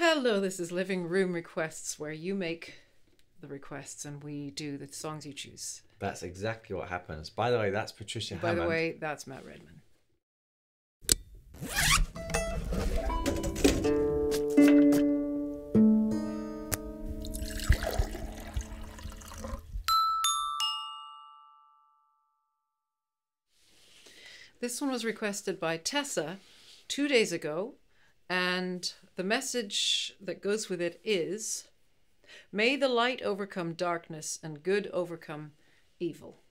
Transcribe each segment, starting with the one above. Hello, this is Living Room Requests, where you make the requests and we do the songs you choose. That's exactly what happens. By the way, that's Patricia Hammond. By the way, that's Matt Redman. This one was requested by Tessa 2 days ago, and the message that goes with it is, "May the light overcome darkness and good overcome evil."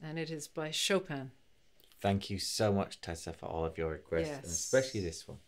And it is by Chopin. Thank you so much, Tessa, for all of your requests, yes, and especially this one.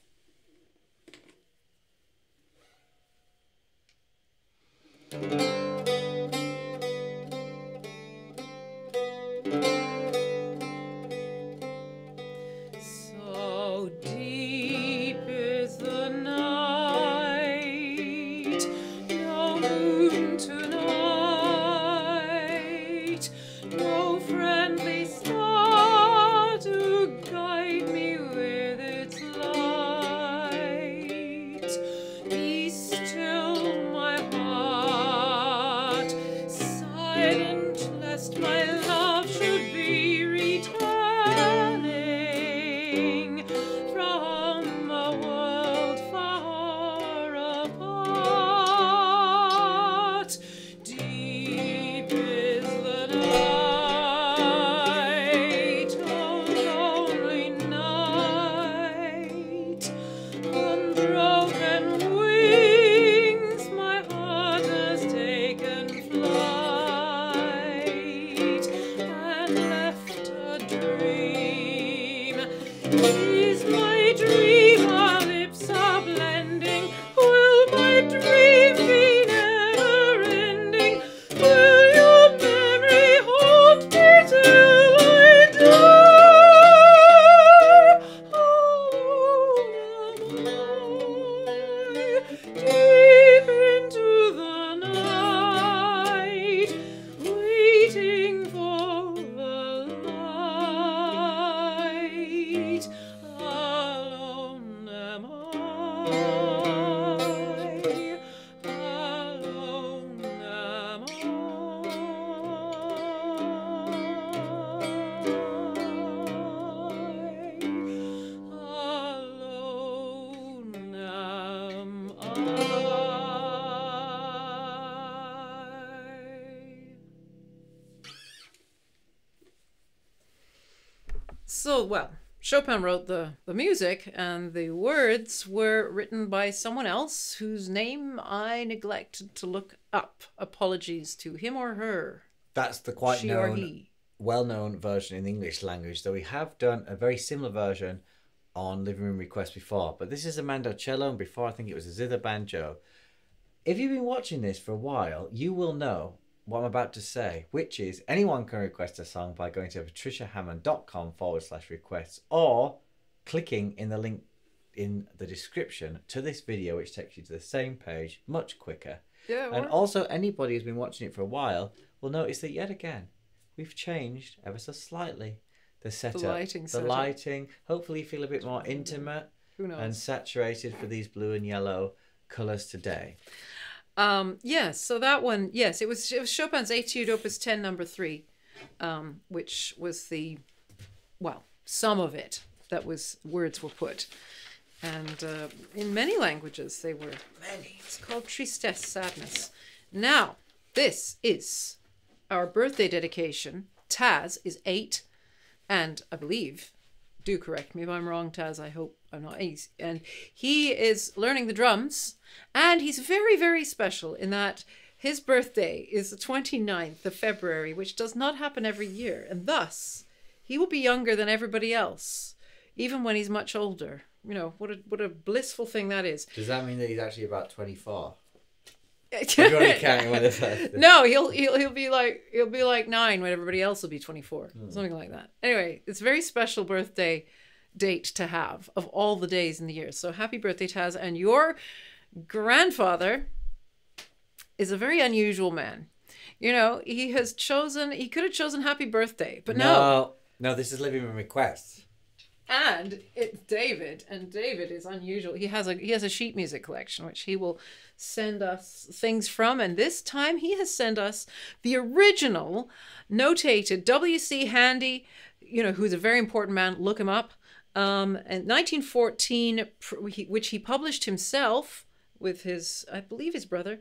So, well, Chopin wrote the music, and the words were written by someone else whose name I neglected to look up. Apologies to him or her. That's the quite known, well-known version in the English language, though we have done a very similar version on Living Room Requests before. But this is a mandocello, and before I think it was a zither banjo. If you've been watching this for a while, you will know what I'm about to say, which is anyone can request a song by going to patriciahammond.com/requests or clicking in the link in the description to this video, which takes you to the same page much quicker. Yeah, and also anybody who's been watching it for a while will notice that yet again we've changed ever so slightly the setup, the lighting. Hopefully you feel a bit more intimate and saturated for these blue and yellow colours today. Yes, so that one, yes, it was Chopin's Etude Opus 10 No. 3, which was the, well, some of it that was words were put, and in many languages they were many. It's called Tristesse, sadness. Now this is our birthday dedication. Taz is 8, and I believe, do correct me if I'm wrong, Taz, I hope I'm not, and he is learning the drums, and he's very, very special in that his birthday is the 29th of February, which does not happen every year, and thus he will be younger than everybody else, even when he's much older. You know, what a blissful thing that is. Does that mean that he's actually about 24? No, he'll be like 9 when everybody else will be 24, something like that. Anyway, it's a very special birthday date to have of all the days in the year. So happy birthday, Taz! And your grandfather is a very unusual man. You know, he has chosen. He could have chosen happy birthday, but no. No, this is Living Room Requests. And it's David, and David is unusual. He has a sheet music collection, which he will send us things from. And this time he has sent us the original notated W.C. Handy, you know, who's a very important man. Look him up. In 1914, which he published himself with his, I believe, his brother.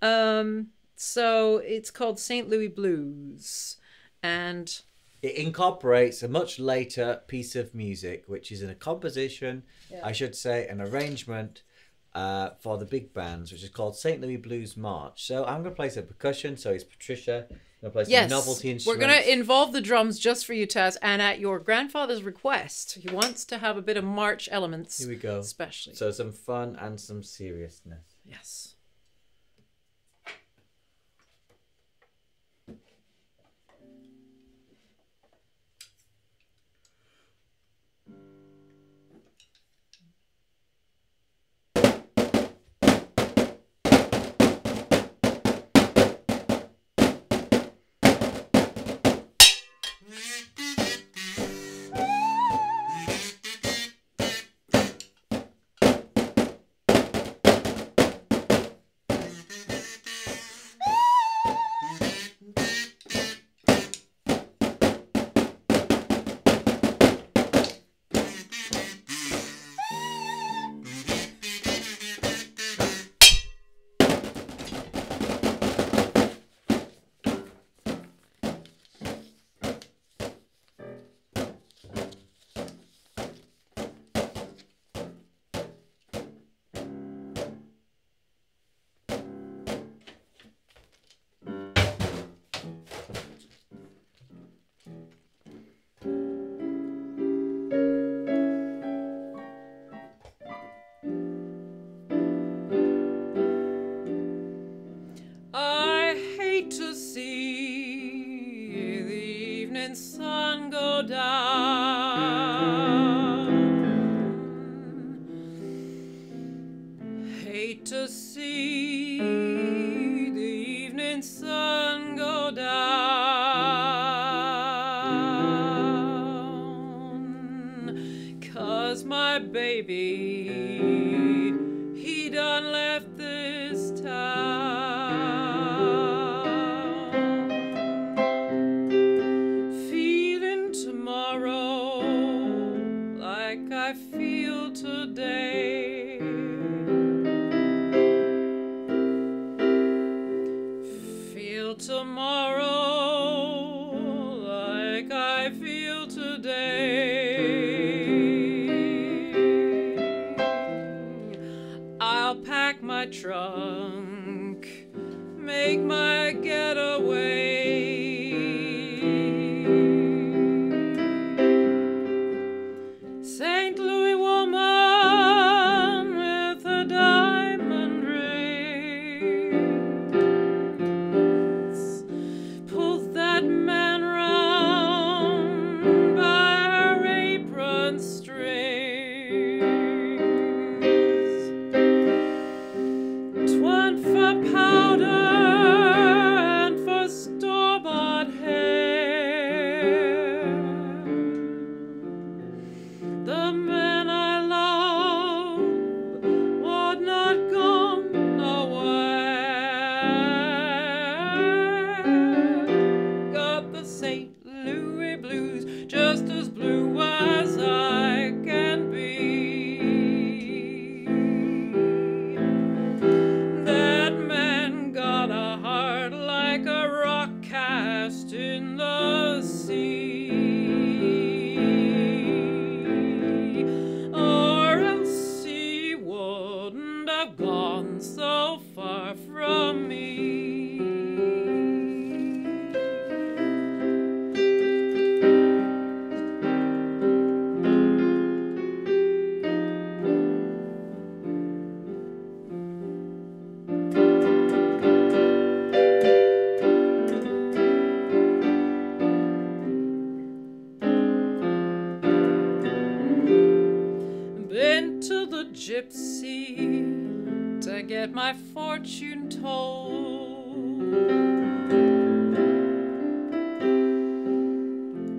So it's called St. Louis Blues, and it incorporates a much later piece of music, which is in a composition, yeah. I should say, an arrangement for the big bands, which is called St. Louis Blues March. So I'm going to play some percussion. So it's Patricia. I'm going to play some novelty instruments. We're going to involve the drums just for you, Taz, and at your grandfather's request. He wants to have a bit of March elements. Here we go. Especially. So some fun and some seriousness. Yes.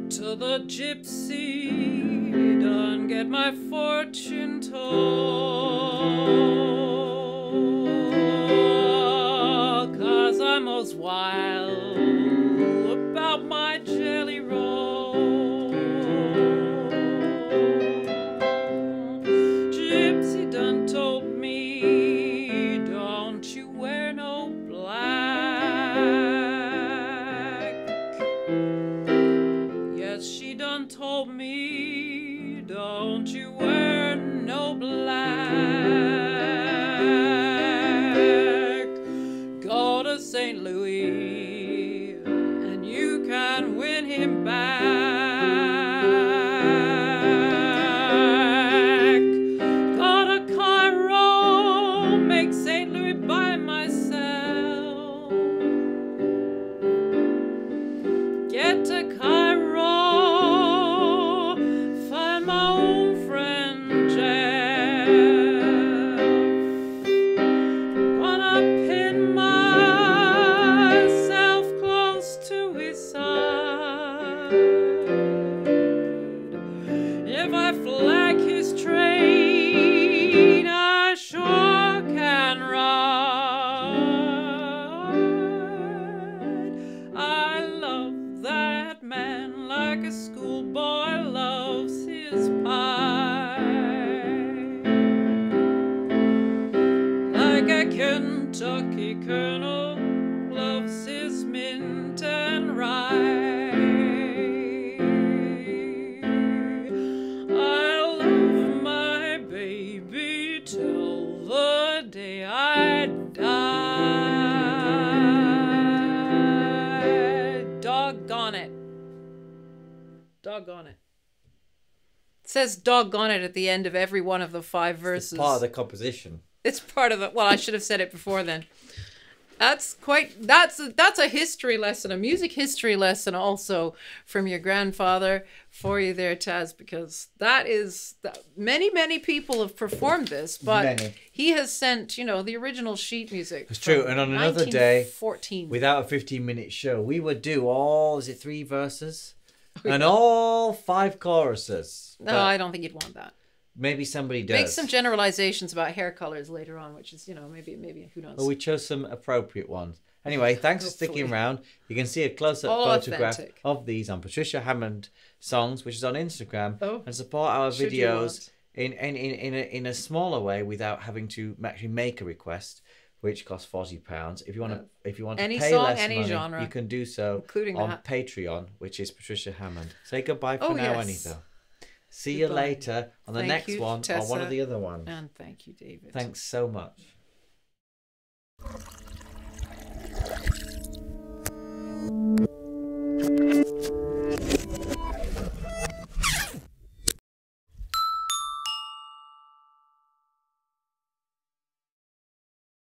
To the gypsy done, get my fortune told, 'cause I'm most wild about my jelly roll. Gypsy done told me, don't you wear no black. Yes, she done told me, don't you wear no black. Go to St. Louis, win him back. Go to Cairo, make St. Louis by myself. Get to Cairo, find my own friend Jeff. Wanna pin myself close to his side. If I flag his train, I sure can ride. I love that man like a schoolboy loves his pie, like a Kentucky colonel loves his mint and rye. Doggone it. It says doggone it at the end of every one of the five verses. It's part of the composition. It's part of the... Well, I should have said it before then. That's quite... That's a history lesson, a music history lesson also from your grandfather for you there, Taz, because that is... Many, many people have performed this, but he has sent, you know, the original sheet music. It's true. And on another day, without a 15-minute show, we would do all... Is it 3 verses? And all 5 choruses. No, I don't think you'd want that. Maybe somebody does. Make some generalizations about hair colors later on, which is, you know, maybe who knows. Well, we chose some appropriate ones. Anyway, thanks for sticking around. You can see a close-up photograph of these on Patricia Hammond Songs, which is on Instagram, and support our videos in a smaller way without having to actually make a request, which costs £40. If you want to, pay song, less money, genre, you can do so, including on that. Patreon, which is Patricia Hammond. Say goodbye for now, Anita. See you later on the next one, Tessa, or one of the other ones. And thank you, David. Thanks so much.